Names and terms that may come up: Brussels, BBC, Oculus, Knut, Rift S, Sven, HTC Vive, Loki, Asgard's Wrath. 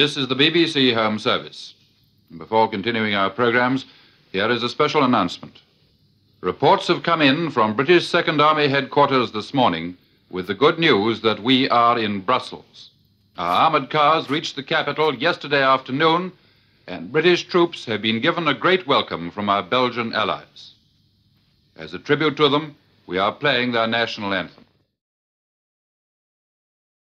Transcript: This is the BBC Home Service. And before continuing our programmes, here is a special announcement. Reports have come in from British Second Army headquarters this morning with the good news that we are in Brussels. Our armoured cars reached the capital yesterday afternoon, and British troops have been given a great welcome from our Belgian allies. As a tribute to them, we are playing their national anthem.